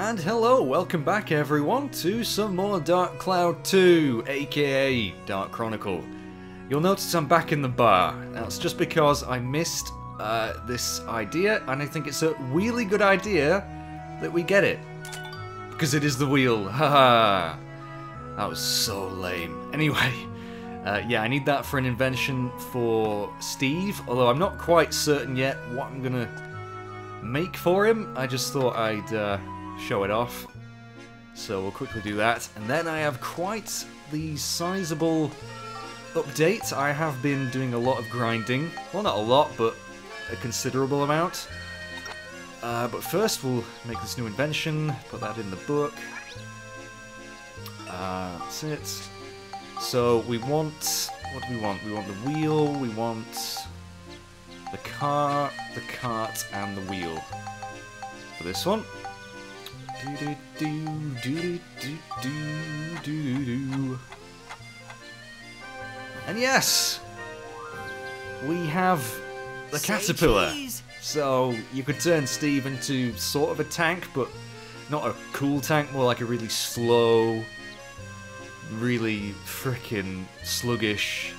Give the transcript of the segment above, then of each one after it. And hello, welcome back everyone to some more Dark Cloud 2, aka Dark Chronicle. You'll notice I'm back in the bar. That's just because I missed this idea, and I think it's a really good idea that we get it. Because it is the wheel, haha. That was so lame. Anyway, yeah, I need that for an invention for Steve, although I'm not quite certain yet what I'm gonna make for him. I just thought I'd show it off. So we'll quickly do that. And then I have quite the sizable update. I have been doing a lot of grinding. Well, not a lot, but a considerable amount. But first we'll make this new invention, put that in the book. That's it. So we want... what do we want? We want the wheel, we want the car, the cart, and the wheel. For this one. And yes! We have the caterpillar. So you could turn Steve into sort of a tank, but not a cool tank, more like a really slow, really frickin' sluggish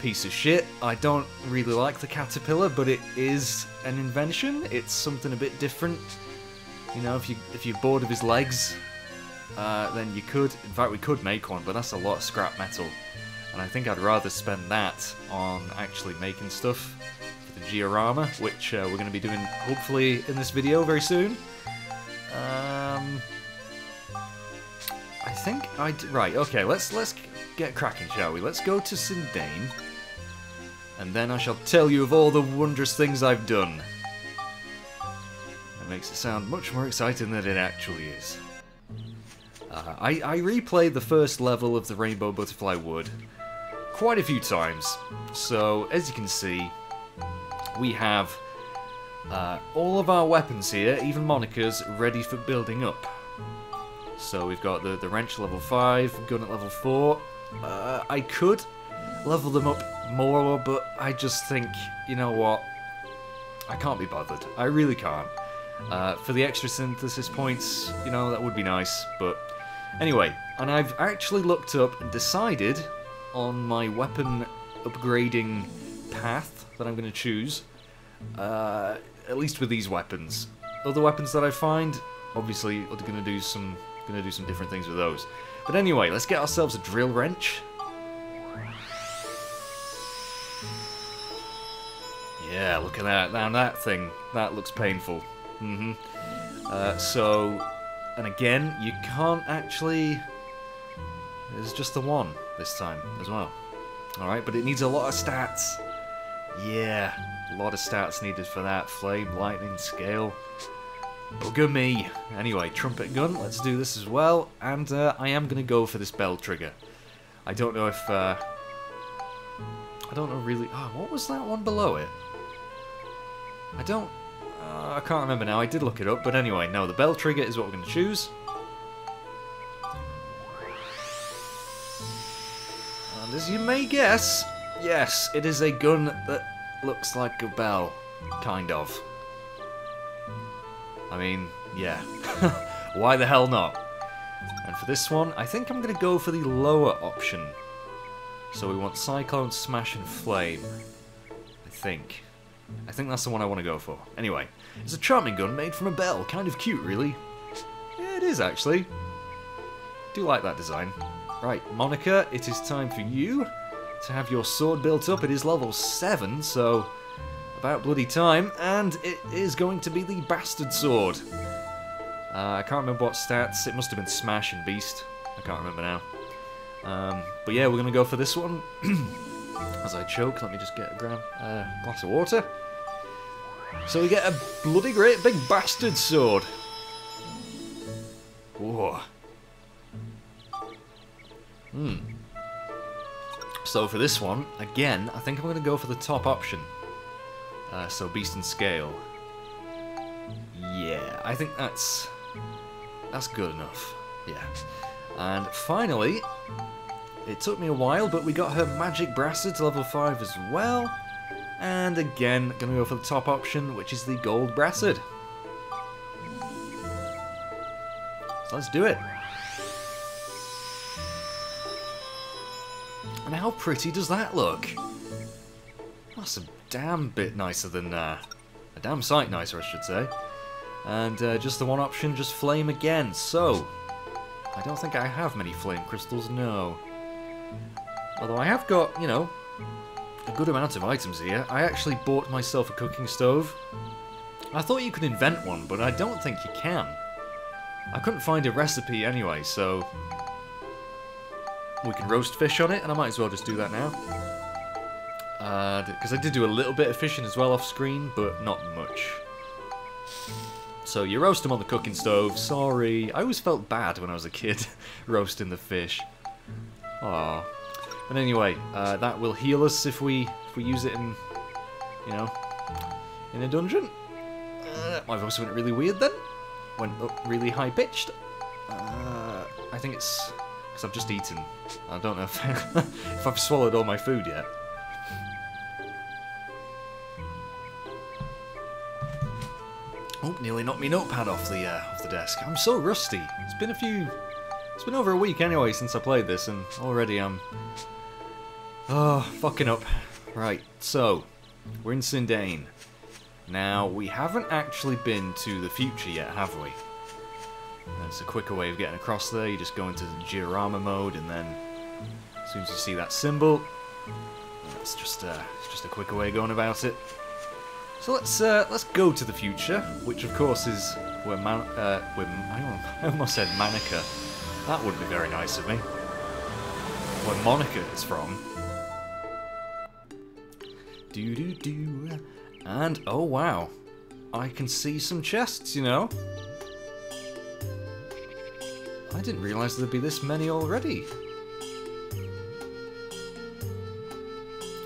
piece of shit. I don't really like the caterpillar, but it is an invention. It's something a bit different. You know, if you're bored of his legs, then you could... in fact, we could make one, but that's a lot of scrap metal. And I think I'd rather spend that on actually making stuff for the Georama, which we're going to be doing, hopefully, in this video very soon. I think I... right, okay, let's get cracking, shall we? Let's go to St. Dane, and then I shall tell you of all the wondrous things I've done. That makes it sound much more exciting than it actually is. I replayed the first level of the Rainbow Butterfly Wood quite a few times. So, as you can see, we have all of our weapons here, even Monica's, ready for building up. So we've got the wrench level 5, gun at level 4. I could level them up more, but I just think, you know what? I can't be bothered. I really can't. For the extra synthesis points, you know, that would be nice, but... anyway, and I've actually looked up and decided on my weapon upgrading path that I'm going to choose, at least with these weapons. Other weapons that I find, obviously, are going to do some different things with those. But anyway, let's get ourselves a drill wrench. Yeah, look at that. Now that thing, that looks painful. Mm-hmm. So, and again, you can't actually... there's just the one this time as well. Alright, but it needs a lot of stats. Yeah, a lot of stats needed for that. Flame, lightning, scale. Bugger me. Anyway, trumpet gun, let's do this as well. And I am going to go for this bell trigger. I don't know if... I don't know really... oh, what was that one below it? I don't... I can't remember now, I did look it up, but anyway, no, the bell trigger is what we're going to choose. And as you may guess, yes, it is a gun that looks like a bell. Kind of. I mean, yeah. Why the hell not? And for this one, I think I'm going to go for the lower option. So we want Cyclone, Smash, and Flame. I think. I think that's the one I want to go for. Anyway, it's a charming gun made from a bell. Kind of cute, really. Yeah, it is, actually. I do like that design. Right, Monica, it is time for you to have your sword built up. It is level 7, so about bloody time. And it is going to be the bastard sword. I can't remember what stats. It must have been Smash and Beast. I can't remember now. But yeah, we're going to go for this one. As I choke, let me just get a glass of water. So we get a bloody great big bastard sword. Whoa. Hmm. So for this one, again, I think I'm going to go for the top option. So beast and scale. Yeah, I think that's good enough. Yeah. And finally... it took me a while, but we got her magic brassard to level 5 as well. And again, gonna go for the top option, which is the gold brassard. So let's do it. And how pretty does that look? That's a damn bit nicer than, a damn sight nicer, I should say. And just the one option, just flame again. So, I don't think I have many flame crystals, no. Although I have got, you know, a good amount of items here. I actually bought myself a cooking stove. I thought you could invent one, but I don't think you can. I couldn't find a recipe anyway, so... we can roast fish on it, and I might as well just do that now. Because I did do a little bit of fishing as well off screen, but not much. So you roast them on the cooking stove, sorry. I always felt bad when I was a kid, roasting the fish. Aww. But anyway, that will heal us if we use it in, you know, in a dungeon. My voice went really weird then. Went up really high-pitched. I think it's because I've just eaten. I don't know if, if I've swallowed all my food yet. Oh, nearly knocked me notepad off the desk. I'm so rusty. It's been a few... it's been over a week anyway since I played this, and already I'm... oh, fucking up. Right, so, we're in St. Dane. Now, we haven't actually been to the future yet, have we? That's a quicker way of getting across there. You just go into the Georama mode, and then as soon as you see that symbol, that's just a quicker way of going about it. So let's go to the future, which of course is where I almost said Monica. That wouldn't be very nice of me. Where Monica is from. Do do do. And oh wow, I can see some chests, you know. I didn't realise there'd be this many already.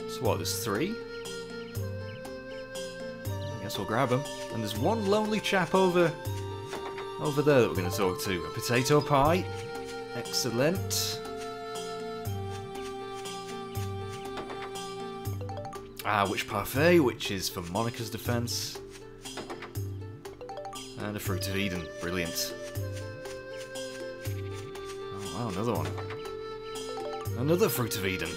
So what? There's 3. I guess we'll grab them. And there's one lonely chap over there that we're going to talk to. A potato pie. Excellent. Witch Parfait, which is for Monica's defense. And a Fruit of Eden. Brilliant. Oh wow, another one. Another Fruit of Eden.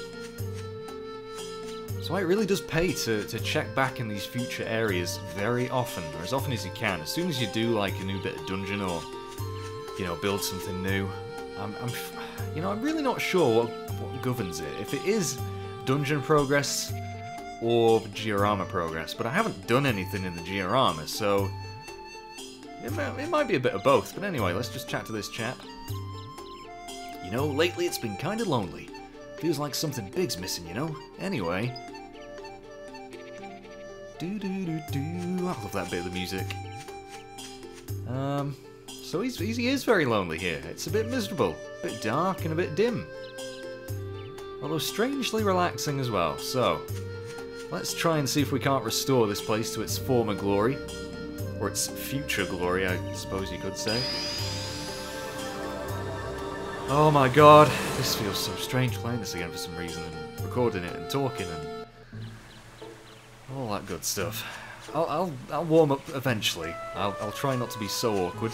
So it really does pay to check back in these future areas very often, or as often as you can. As soon as you do like a new bit of dungeon or, you know, build something new. I'm really not sure what governs it. If it is dungeon progress, or Georama progress, but I haven't done anything in the Georama, so it might be a bit of both. But anyway, let's just chat to this chap. You know, lately it's been kind of lonely. Feels like something big's missing, you know? Anyway. Do-do-do-do. I love that bit of the music. So he is very lonely here. It's a bit miserable, a bit dark and a bit dim. Although strangely relaxing as well, so... let's try and see if we can't restore this place to its former glory. Or its future glory, I suppose you could say. Oh my god, this feels so strange playing this again for some reason, and recording it and talking and all that good stuff. I'll warm up eventually. I'll try not to be so awkward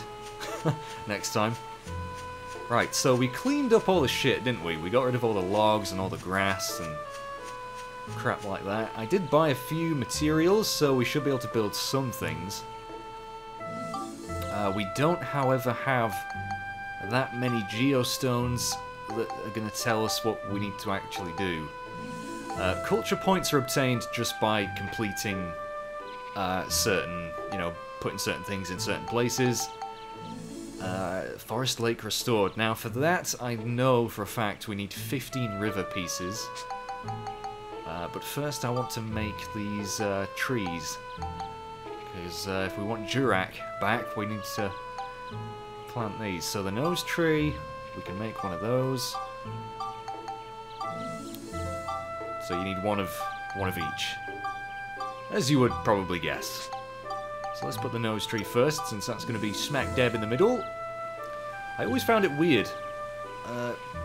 next time. Right, so we cleaned up all the shit, didn't we? We got rid of all the logs and all the grass and... crap like that. I did buy a few materials, so we should be able to build some things. We don't, however, have that many geostones that are going to tell us what we need to actually do. Culture points are obtained just by completing certain, you know, putting certain things in certain places. Forest Lake restored. Now, for that, I know for a fact we need 15 river pieces. But first I want to make these trees, because if we want Jurak back, we need to plant these. So the nose tree, we can make one of those. So you need one of each, as you would probably guess. So let's put the nose tree first, since that's going to be smack dab in the middle. I always found it weird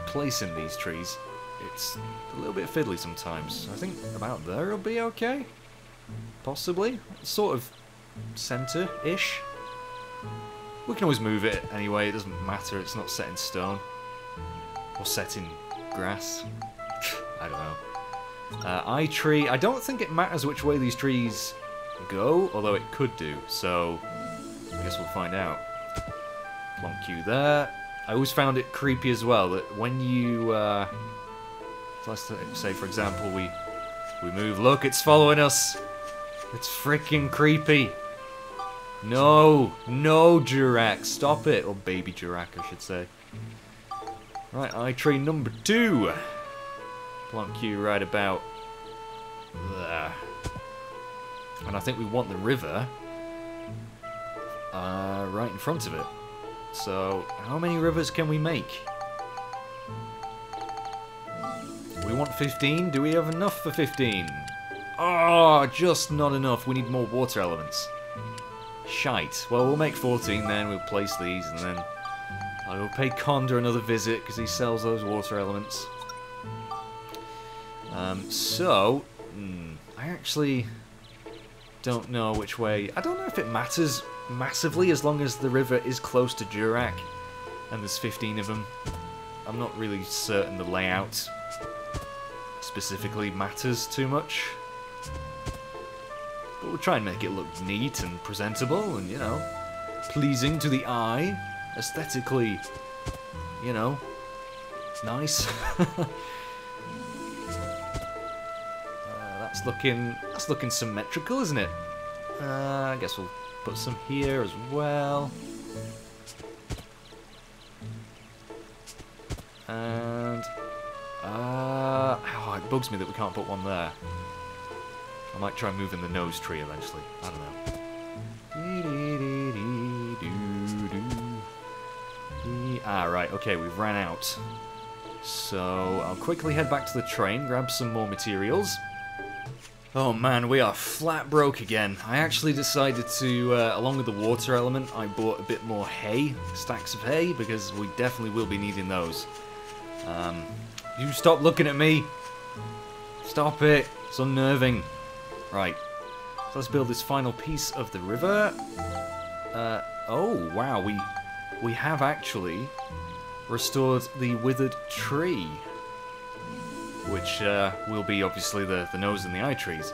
placing these trees. It's a little bit fiddly sometimes. I think about there will be okay. Possibly. It's sort of centre-ish. We can always move it anyway, it doesn't matter, it's not set in stone. Or set in grass. I don't know. Eye tree, I don't think it matters which way these trees go, although it could do, so I guess we'll find out. Plonk you there. I always found it creepy as well, that when you, let's say for example we move, look, it's following us! It's freaking creepy! No! No, Jurak! Stop it! Or baby Jurak, I should say. Right, eye tree number 2! Plonk you right about there. And I think we want the river right in front of it. So, how many rivers can we make? We want 15. Do we have enough for 15? Oh, just not enough. We need more water elements. Shite. Well, we'll make 14 then. We'll place these and then I will pay Condor another visit because he sells those water elements. I actually don't know which way. I don't know if it matters massively as long as the river is close to Jurak and there's 15 of them. I'm not really certain the layout specifically matters too much, but we'll try and make it look neat and presentable and, you know, pleasing to the eye, aesthetically, you know, nice. That's looking symmetrical, isn't it? I guess we'll put some here as well. And oh, it bugs me that we can't put one there. I might try moving the nose tree eventually. I don't know. Ah, right. Okay, we've ran out. So I'll quickly head back to the train, grab some more materials. Oh man, we are flat broke again. I actually decided to, along with the water element, I bought a bit more hay, stacks of hay, because we definitely will be needing those. You stop looking at me! Stop it! It's unnerving. Right, so let's build this final piece of the river. Oh wow, we have actually restored the withered tree, which will be obviously the nose and the eye trees.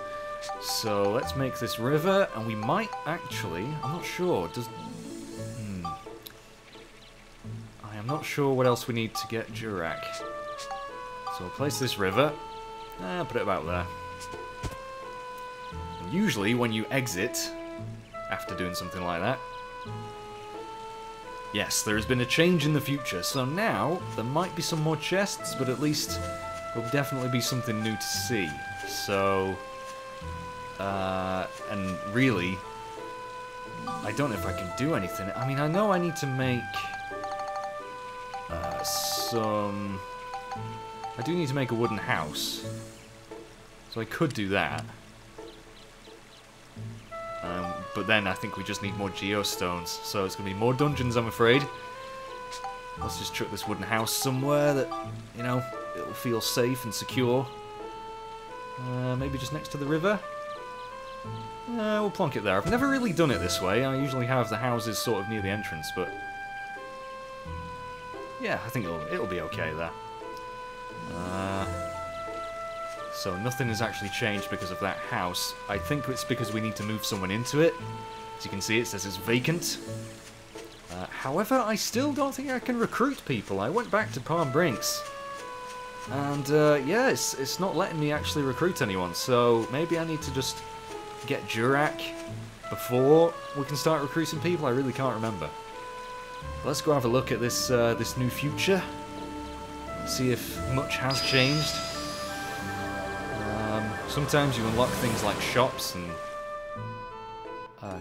So let's make this river, and we might actually, I'm not sure, I am not sure what else we need to get Jurak. So we'll place this river, put it about there. And usually when you exit, after doing something like that, yes, there has been a change in the future, so now there might be some more chests, but at least will definitely be something new to see. So, and really, I don't know if I can do anything. I mean, I know I need to make some... I do need to make a wooden house. So I could do that. But then I think we just need more geostones. So it's going to be more dungeons, I'm afraid. Let's just chuck this wooden house somewhere that, you know, it'll feel safe and secure. Maybe just next to the river? We'll plonk it there. I've never really done it this way. I usually have the houses sort of near the entrance, but... yeah, I think it'll be okay there. So nothing has actually changed because of that house. I think it's because we need to move someone into it. As you can see, it says it's vacant. However, I still don't think I can recruit people. I went back to Palm Brinks. And, yeah, it's not letting me actually recruit anyone, so maybe I need to just get Jurak before we can start recruiting people. I really can't remember. Let's go have a look at this this new future. See if much has changed. Sometimes you unlock things like shops and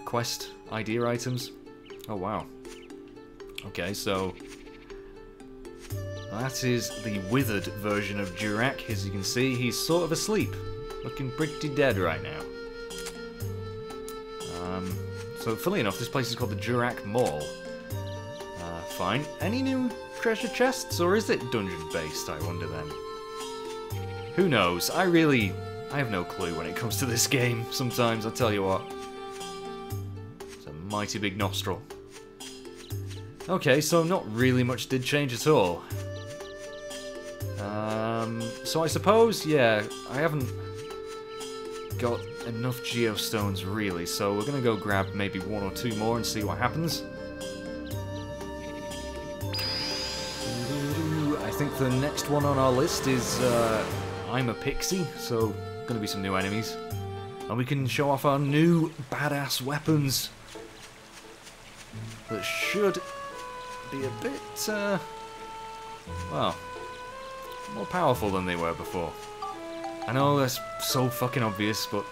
quest idea items. Oh, wow. Okay, so... that is the withered version of Jurak. As you can see, he's sort of asleep. Looking pretty dead right now. So, funnily enough, this place is called the Jurak Mall. Fine. Any new treasure chests, or is it dungeon-based, I wonder then? Who knows? I have no clue when it comes to this game sometimes, I tell you what. It's a mighty big nostril. Okay, so not really much did change at all. So I suppose, yeah, I haven't got enough geostones really, so we're gonna go grab maybe one or two more and see what happens. I think the next one on our list is I'm a Pixie, so gonna be some new enemies. And we can show off our new badass weapons that should be a bit, well, more powerful than they were before. I know that's so fucking obvious, but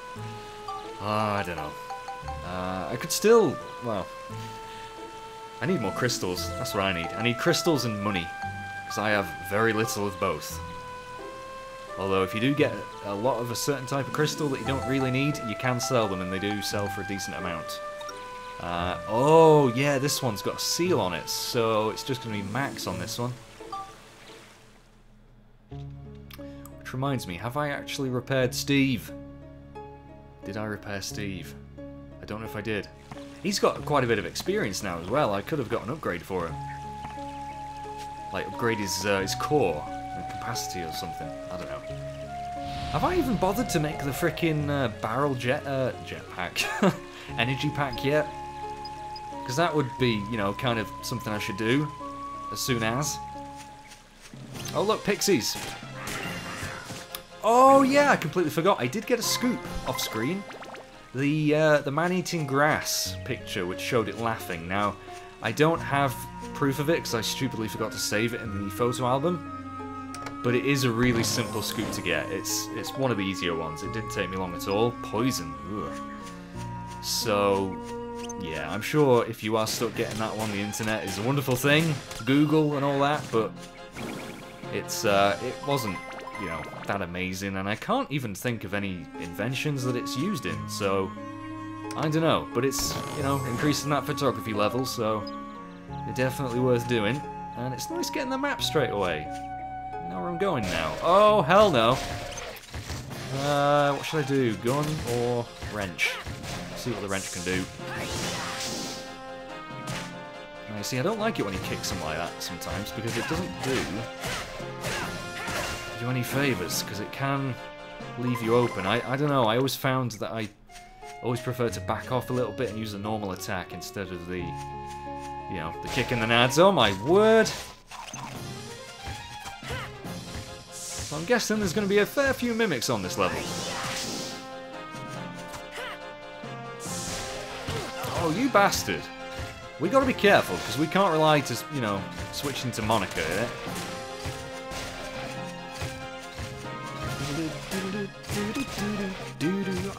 I don't know. I could still, well, I need more crystals. That's what I need. I need crystals and money, because I have very little of both. Although if you do get a lot of a certain type of crystal that you don't really need, you can sell them, and they do sell for a decent amount. Oh yeah, this one's got a seal on it, so it's just going to be max on this one. Which reminds me, have I actually repaired Steve? Did I repair Steve? I don't know if I did. He's got quite a bit of experience now as well. I could have got an upgrade for him. Like, upgrade his core and capacity or something. I don't know. Have I even bothered to make the frickin' barrel jetpack? Energy pack yet? Because that would be, you know, kind of something I should do as soon as. Oh look, Pixies! Oh yeah, I completely forgot. I did get a scoop off screen. The man-eating grass picture, which showed it laughing. Now, I don't have proof of it because I stupidly forgot to save it in the photo album. But it is a really simple scoop to get. It's one of the easier ones. It didn't take me long at all. Poison. Ugh. So, yeah, I'm sure if you are stuck getting that one, the internet is a wonderful thing, Google and all that, but it wasn't, you know, that amazing, and I can't even think of any inventions that it's used in, so I don't know, but it's, you know, increasing that photography level, so it's definitely worth doing, and it's nice getting the map straight away. I know where I'm going now. Oh, hell no! What should I do, gun or wrench? See what the wrench can do. Now you see, I don't like it when he kicks him like that sometimes, because it doesn't do any favours, because it can leave you open. I don't know, I always found that I always prefer to back off a little bit and use a normal attack instead of the, you know, the kick and the nads. Oh my word! So I'm guessing there's going to be a fair few mimics on this level. Oh, you bastard. We gotta be careful, because we can't rely to, you know, switching to Monica, eh?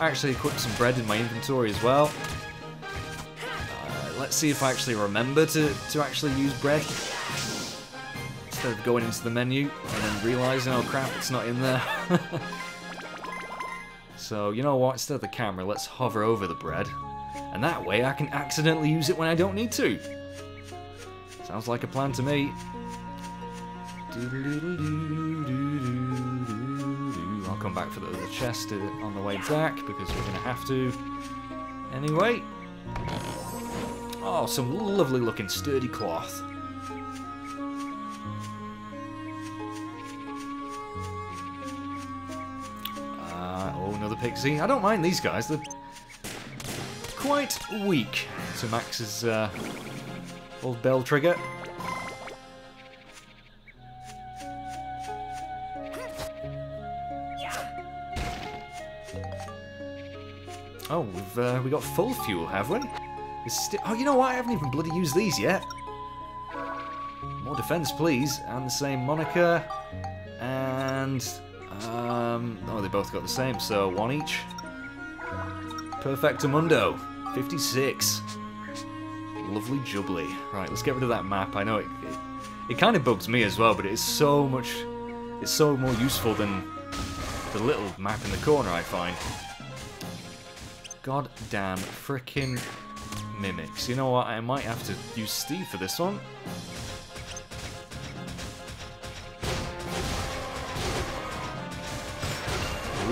I actually equipped some bread in my inventory as well. Let's see if I actually remember to actually use bread. Instead of going into the menu and then realising, oh crap, it's not in there. So, you know what, instead of the camera, let's hover over the bread. And that way I can accidentally use it when I don't need to. Sounds like a plan to me. I'll come back for the other chest on the way back, because we're going to have to. Anyway. Oh, some lovely looking sturdy cloth. Oh, another pixie. I don't mind these guys. They're quite weak to Max's old bell trigger. Oh, we got full fuel, have we? Oh, you know what? I haven't even bloody used these yet. More defense, please, and the same Monica, and oh, they both got the same, so one each. Perfectamundo. 56. Lovely jubbly. Right, let's get rid of that map. I know it kind of bugs me as well, but it's so more useful than the little map in the corner, I find. God damn frickin' mimics. You know what, I might have to use Steve for this one.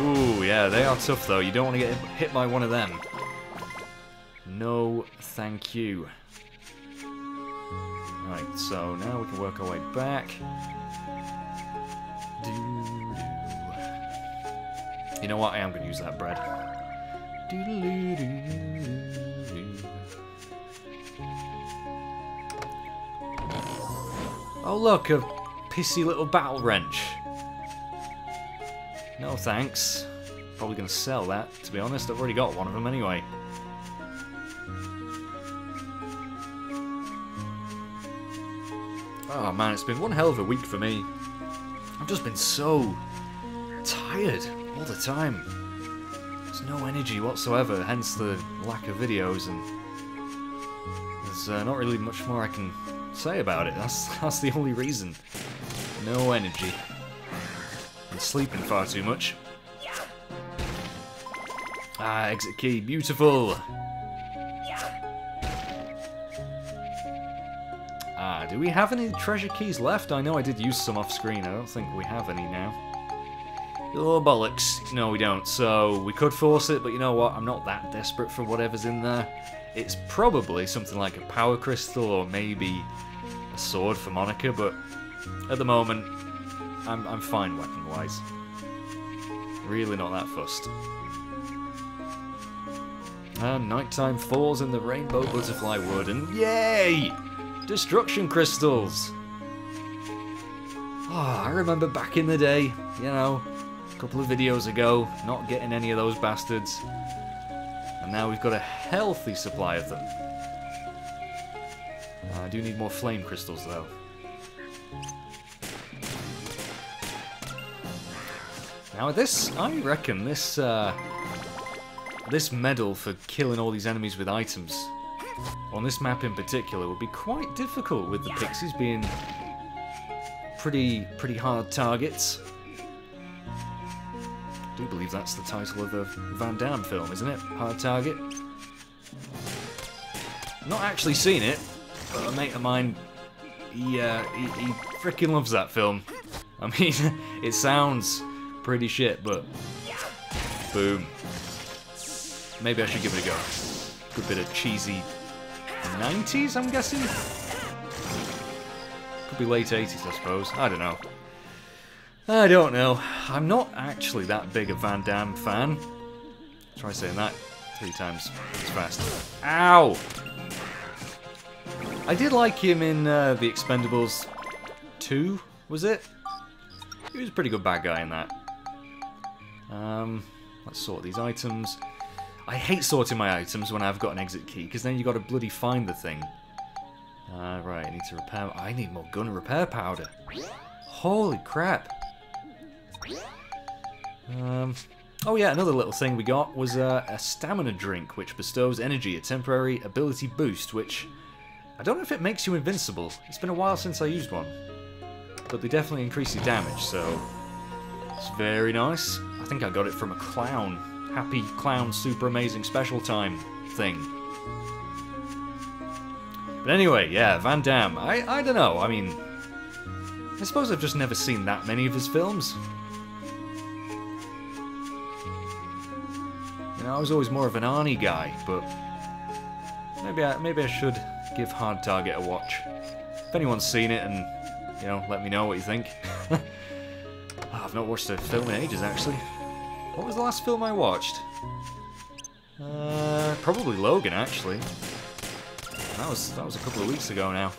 Ooh, yeah, they are tough though. You don't want to get hit by one of them. No, thank you. Right, so now we can work our way back. You know what? I am going to use that bread. Oh look, a pissy little battle wrench. No thanks. Probably going to sell that, to be honest. I've already got one of them anyway. Oh man, it's been one hell of a week for me. I've just been so tired all the time. There's no energy whatsoever, hence the lack of videos, and there's not really much more I can say about it. That's the only reason. No energy. And sleeping far too much. Ah, exit key, beautiful! Ah, do we have any treasure keys left? I know I did use some off screen, I don't think we have any now. Oh, bollocks. No, we don't, so we could force it, but you know what, I'm not that desperate for whatever's in there. It's probably something like a power crystal or maybe a sword for Monica, but at the moment, I'm fine weapon-wise. Really not that fussed. And nighttime falls in the Rainbow Butterfly Wood, and yay! Destruction crystals! Oh, I remember back in the day, you know, a couple of videos ago, not getting any of those bastards. And now we've got a healthy supply of them. I do need more flame crystals, though. Now this, I reckon this, this medal for killing all these enemies with items, on this map in particular, would be quite difficult with the Pixies being pretty hard targets. I do believe that's the title of the Van Damme film, isn't it? Hard Target. Not actually seen it, but a mate of mine, he frickin' loves that film. I mean, it sounds pretty shit, but boom. Maybe I should give it a go. Good bit of cheesy 90s, I'm guessing? Could be late 80s, I suppose. I don't know. I don't know. I'm not actually that big a Van Damme fan. Try saying that 3 times as fast. Ow! I did like him in The Expendables 2, was it? He was a pretty good bad guy in that. Let's sort these items. I hate sorting my items when I've got an exit key, because then you've got to bloody find the thing. Right, I need to repair... I need more gun repair powder. Holy crap. Oh yeah, another little thing we got was a stamina drink, which bestows energy, a temporary ability boost, which... I don't know if it makes you invincible. It's been a while since I used one. But they definitely increase your damage, so... It's very nice. I think I got it from a clown. Happy Clown Super Amazing Special Time thing. But anyway, yeah, Van Damme. I don't know, I mean... I suppose I've just never seen that many of his films. You know, I was always more of an Arnie guy, but... Maybe I should give Hard Target a watch. If anyone's seen it and, you know, let me know what you think. Oh, I've not watched a film in ages, actually. What was the last film I watched? Probably Logan, actually. That was a couple of weeks ago now.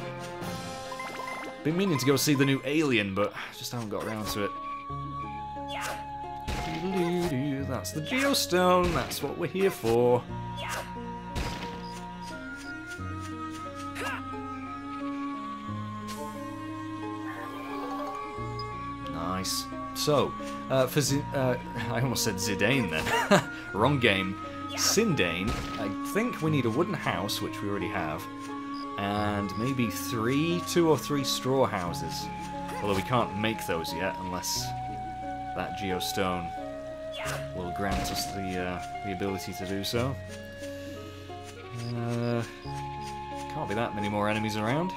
Been meaning to go see the new Alien, but just haven't got around to it. That's the Geostone. That's what we're here for. Nice. So, I almost said Zidane then. Wrong game. Sundane. I think we need a wooden house, which we already have, and maybe 2 or 3 straw houses. Although we can't make those yet, unless that geostone will grant us the ability to do so. Can't be that many more enemies around.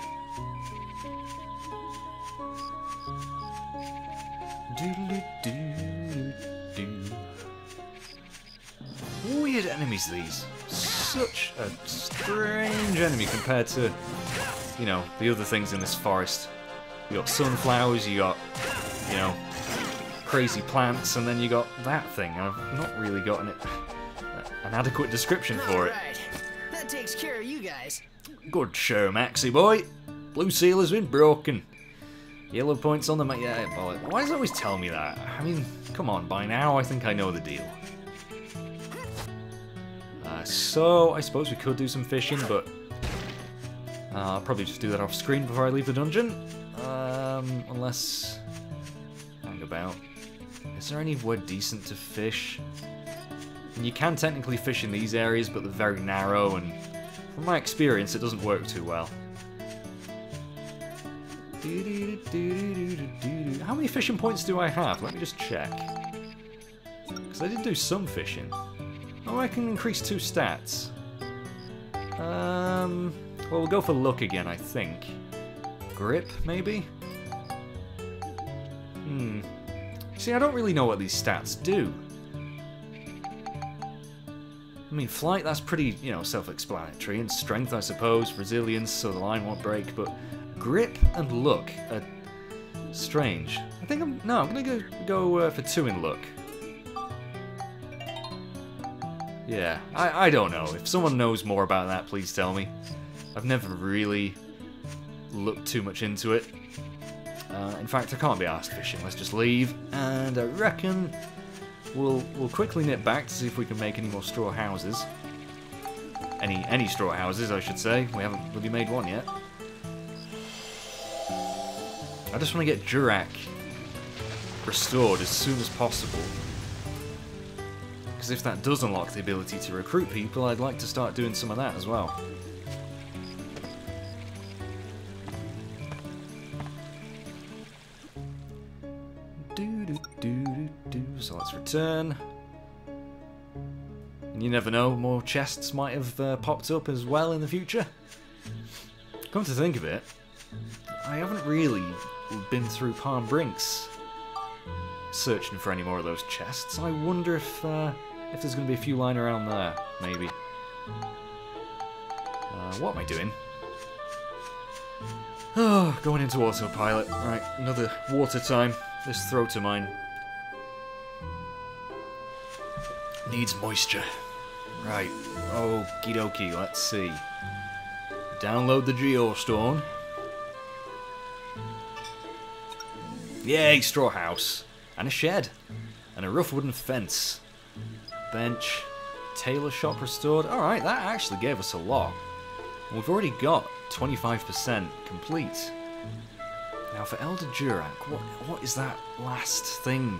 Weird enemies, these. Such a strange enemy compared to you know, the other things in this forest. You got sunflowers, you got, you know, crazy plants, and then you got that thing. I've not really gotten an adequate description for it. Alright, that takes care of you guys. Good show, Maxie boy. Blue seal has been broken. Yellow points on the map. Yeah, why does it always tell me that? I mean, come on, by now I think I know the deal. So, I suppose we could do some fishing, but I'll probably just do that off screen before I leave the dungeon. Unless... hang about. Is there anywhere decent to fish? And you can technically fish in these areas, but they're very narrow, and from my experience, it doesn't work too well. How many fishing points do I have? Let me just check. Because I did do some fishing. Oh, I can increase 2 stats. Well, we'll go for luck again, I think. Grip, maybe? See, I don't really know what these stats do. I mean, flight, that's pretty, you know, self-explanatory. And strength, I suppose. Resilience, so the line won't break, but... grip and look are strange. I think I'm... no, I'm going to go for 2 in look. Yeah, I don't know. If someone knows more about that, please tell me. I've never really looked too much into it. In fact, I can't be arsed fishing. Let's just leave. And I reckon we'll quickly nip back to see if we can make any more straw houses. Any straw houses, I should say. We haven't really made one yet. I just want to get Jurak restored as soon as possible. Because if that does unlock the ability to recruit people, I'd like to start doing some of that as well. So let's return. And you never know, more chests might have popped up as well in the future. Come to think of it, I haven't really been through Palm Brinks searching for any more of those chests. I wonder if there's going to be a few lying around there, maybe. What am I doing? Oh, going into autopilot. Right, another water time. This throat of mine needs moisture. Right, okie dokie, let's see. Download the Geostorm. Yay, straw house. And a shed. And a rough wooden fence. Bench. Tailor shop restored. Alright, that actually gave us a lot. And we've already got 25% complete. Now for Elder Jurak, what is that last thing?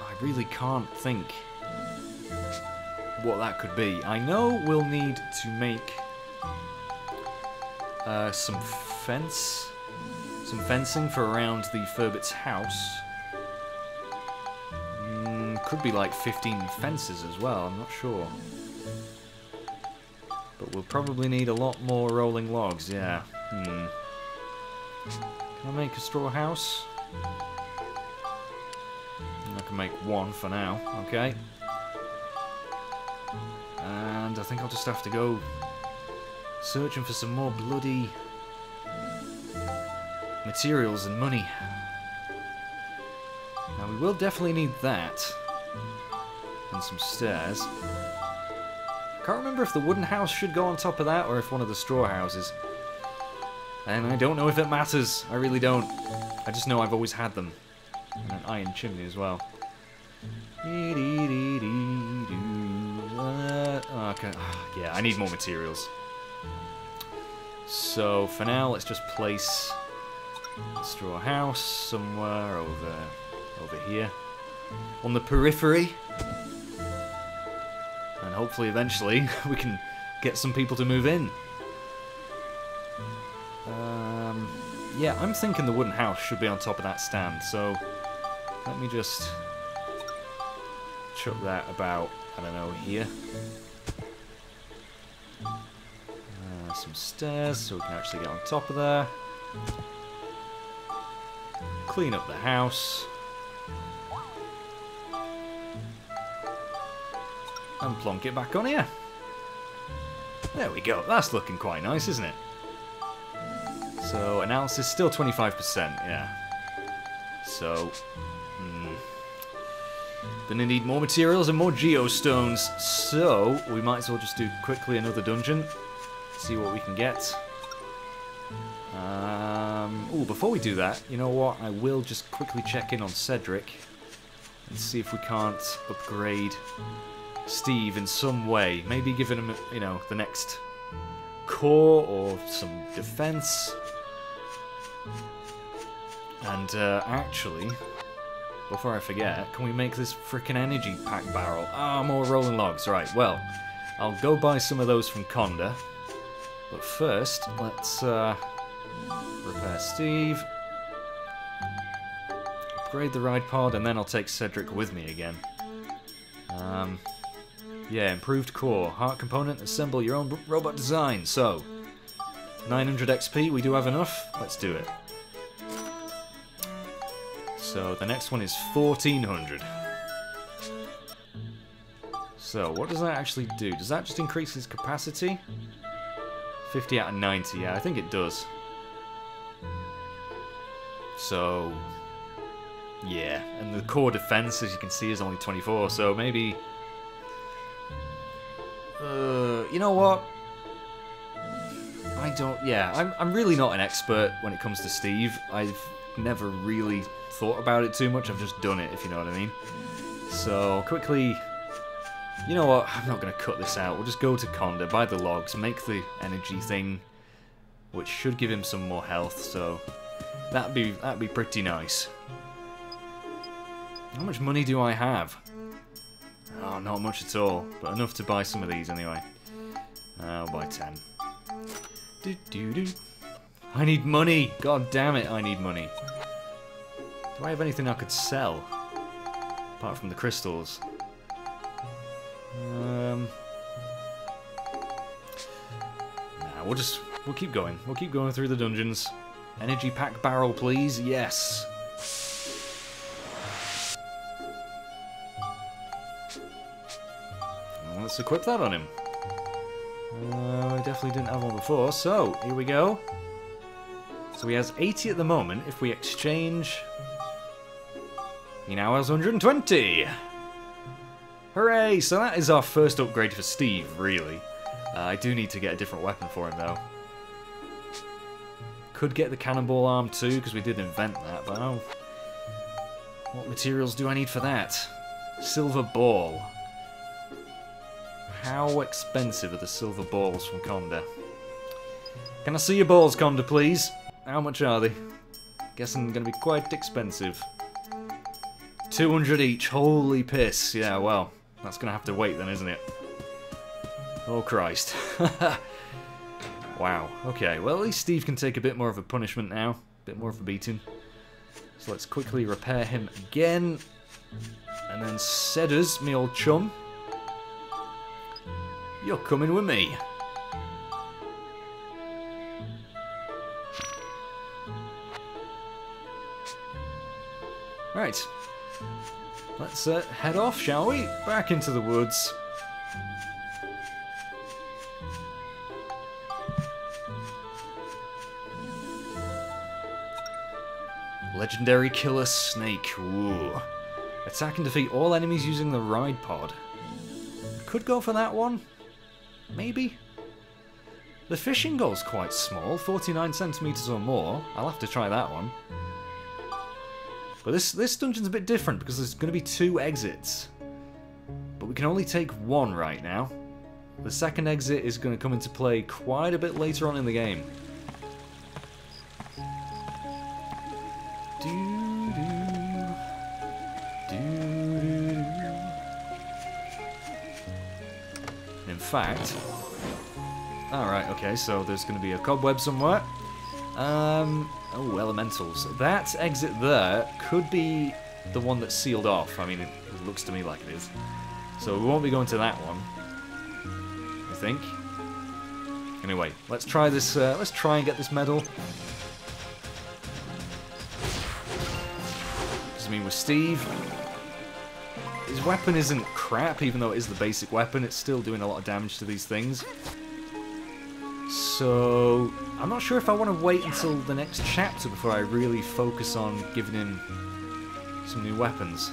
I really can't think what that could be. I know we'll need to make some fence... some fencing for around the Furbit's house. Could be like 15 fences as well, I'm not sure. But we'll probably need a lot more rolling logs, yeah. Can I make a straw house? I can make one for now, okay. And I think I'll just have to go searching for some more bloody... materials and money. Now we will definitely need that. And some stairs. Can't remember if the wooden house should go on top of that or if one of the straw houses. And I don't know if it matters. I really don't. I just know I've always had them. And an iron chimney as well. Okay. Yeah, I need more materials. So for now, let's just place... straw house somewhere over here on the periphery, and hopefully eventually we can get some people to move in. Yeah, I'm thinking the wooden house should be on top of that stand, so let me just chuck that about, I don't know, here. Some stairs so we can actually get on top of there. Clean up the house. And plonk it back on here. There we go. That's looking quite nice, isn't it? So, analysis still 25%, yeah. So, then they need more materials and more geostones. So, we might as well just do quickly another dungeon. See what we can get. Before we do that, you know what? I will just quickly check in on Cedric and see if we can't upgrade Steve in some way. Maybe giving him, you know, the next core or some defense. And actually, before I forget, can we make this frickin' energy pack barrel? Ah, more rolling logs. Right, well, I'll go buy some of those from Condor. But first, let's repair Steve, upgrade the ride pod, and then I'll take Cedric with me again. Yeah, improved core. Heart component, assemble your own robot design. So, 900 XP, we do have enough. Let's do it. So, the next one is 1400. So, what does that actually do? Does that just increase his capacity? 50 out of 90, yeah, I think it does. So, yeah, and the core defense, as you can see, is only 24, so maybe... you know what? I'm really not an expert when it comes to Steve. I've never really thought about it too much, I've just done it, if you know what I mean. So, quickly... You know what, I'm not going to cut this out, we'll just go to Condor, buy the logs, make the energy thing, which should give him some more health, so that'd be pretty nice. How much money do I have? Oh, not much at all, but enough to buy some of these anyway. I'll buy 10. I need money! God damn it, I need money. Do I have anything I could sell? Apart from the crystals. Nah, we'll keep going. We'll keep going through the dungeons. Energy pack barrel, please. Yes. Well, let's equip that on him. I definitely didn't have one before, so here we go. So he has 80 at the moment. If we exchange, he now has 120. Hooray! So that is our first upgrade for Steve, really. I do need to get a different weapon for him, though. Could get the cannonball arm, too, because we did invent that, but oh... What materials do I need for that? Silver ball. How expensive are the silver balls from Condor? Can I see your balls, Condor, please? How much are they? Guessing they're going to be quite expensive. 200 each, holy piss. Yeah, well... That's going to have to wait then, isn't it? Oh, Christ. Wow. Okay, well, at least Steve can take a bit more of a punishment now. A bit more of a beating. So let's quickly repair him again. And then Cedders, me old chum. You're coming with me. Right. Let's head off, shall we? Back into the woods. Legendary Killer Snake. Ooh. Attack and defeat all enemies using the ride pod. Could go for that one. Maybe. The fishing goal's quite small, 49 centimeters or more. I'll have to try that one. But this dungeon's a bit different because there's going to be two exits. But we can only take one right now. The second exit is going to come into play quite a bit later on in the game. And in fact... Alright, okay, so there's going to be a cobweb somewhere. Oh, elementals. That exit there could be the one that's sealed off. I mean, it looks to me like it is. So we won't be going to that one, I think. Anyway, let's try this. Let's try and get this medal. I mean, with Steve, his weapon isn't crap, even though it is the basic weapon. It's still doing a lot of damage to these things. So So I'm not sure if I want to wait until the next chapter before I really focus on giving him some new weapons.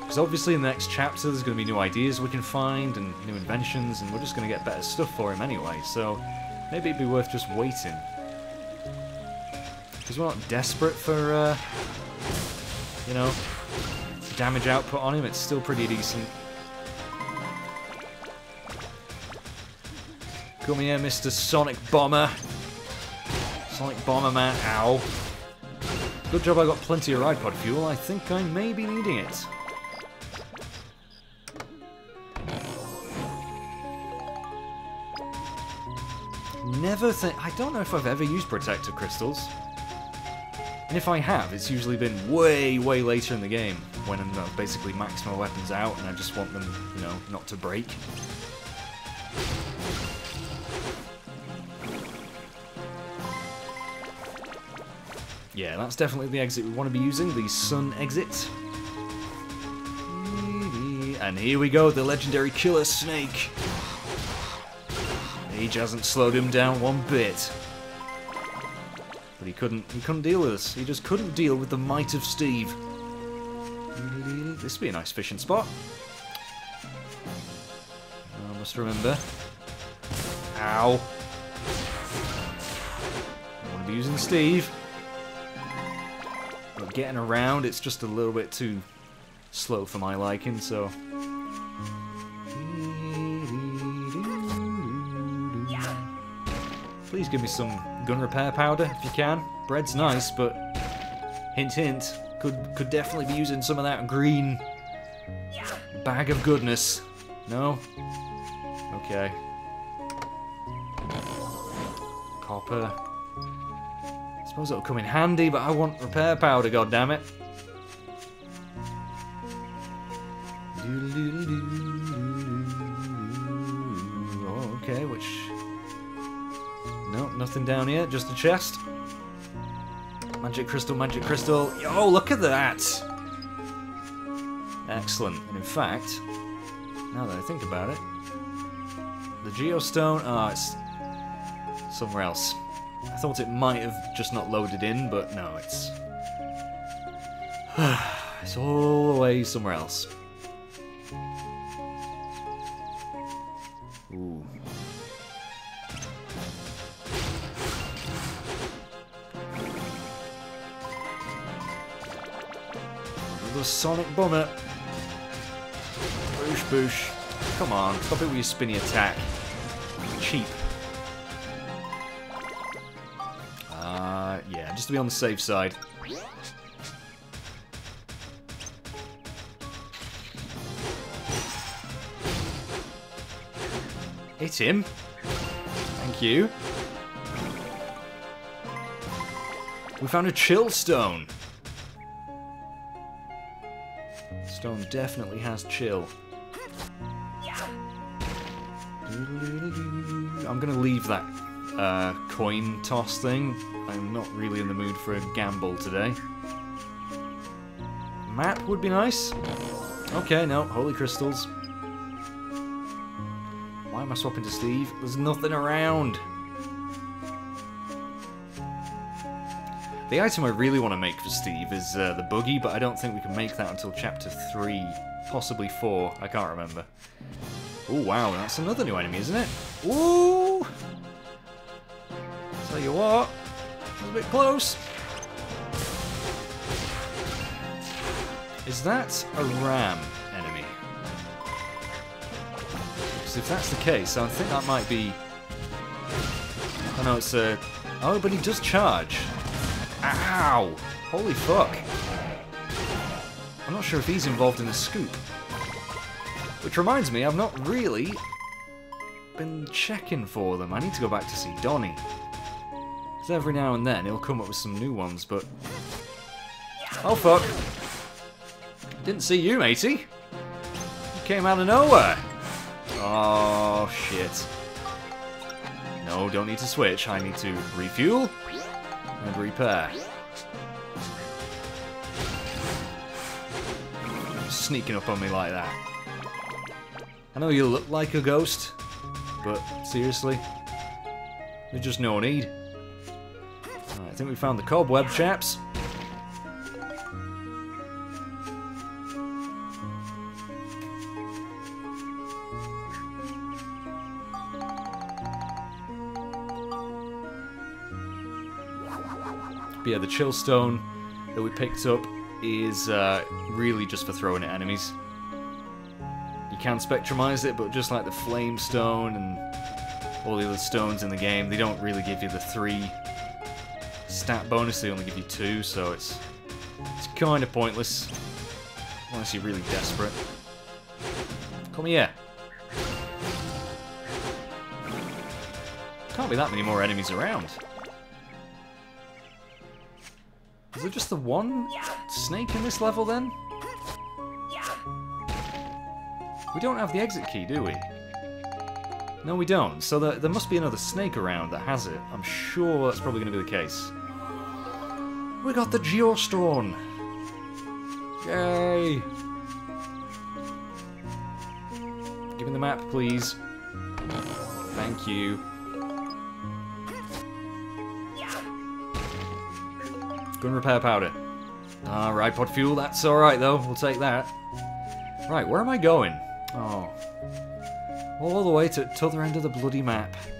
Because obviously in the next chapter there's going to be new ideas we can find and new inventions, and we're just going to get better stuff for him anyway, so maybe it'd be worth just waiting. Because we're not desperate for, you know, damage output on him, it's still pretty decent. Come here, Mr. Sonic Bomber. Sonic Bomber, man. Ow. Good job I got plenty of ride pod fuel. I think I may be needing it. Never think... I don't know if I've ever used protective crystals. And if I have, it's usually been way, way later in the game when I'm basically maxed my weapons out and I just want them, you know, not to break. Yeah, that's definitely the exit we want to be using, the sun exit. And here we go, the legendary killer snake. Age hasn't slowed him down one bit. But he couldn't deal with us. He just couldn't deal with the might of Steve. This would be a nice fishing spot. I must remember. Ow. I want to be using Steve. Getting around, it's just a little bit too slow for my liking, so... Please give me some gun repair powder, if you can. Bread's nice, but... Hint, hint. Could definitely be using some of that green... bag of goodness. No? Okay. Copper... I suppose it'll come in handy, but I want repair powder, goddammit. Oh, okay, which... No, nothing down here, just a chest. Magic crystal, magic crystal. Oh, look at that! Excellent. And in fact, now that I think about it, the geostone... Oh, it's somewhere else. I thought it might have just not loaded in, but no, it's... it's all the way somewhere else. Ooh. The Sonic Bomber. Boosh, boosh. Come on, stop it with your spinny attack. Cheap. Yeah, just to be on the safe side. Hit him. Thank you. We found a chill stone. Stone definitely has chill. I'm gonna leave that coin toss thing. I'm not really in the mood for a gamble today. Map would be nice. Okay, no. Holy crystals. Why am I swapping to Steve? There's nothing around. The item I really want to make for Steve is the buggy, but I don't think we can make that until chapter 3. Possibly 4. I can't remember. Oh, wow. That's another new enemy, isn't it? Ooh! Tell you what... a bit close. Is that a ram enemy? Because if that's the case, I think that might be... Oh no, it's a... Oh, but he does charge. Ow! Holy fuck. I'm not sure if he's involved in the scoop. Which reminds me, I've not really been checking for them. I need to go back to see Donnie. Because every now and then he'll come up with some new ones, but... Oh, fuck. Didn't see you, matey. You came out of nowhere. Oh, shit. No, don't need to switch. I need to refuel and repair. Sneaking up on me like that. I know you look like a ghost, but Seriously? There's just no need. Right, I think we found the cobweb, chaps. But yeah, the chill stone that we picked up is really just for throwing at enemies. You can spectrumize it, but just like the flame stone and all the other stones in the game, they don't really give you the 3 stat bonus, they only give you 2, so it's kind of pointless. Unless you're really desperate. Come here. Can't be that many more enemies around. Is there just the one snake in this level, then? We don't have the exit key, do we? No, we don't. So there must be another snake around that has it. I'm sure that's probably going to be the case. We got the Geostone! Yay! Give me the map, please. Thank you. Gun repair powder. Alright, pod fuel, that's alright though, we'll take that. Right, where am I going? Oh. All the way to the other end of the bloody map.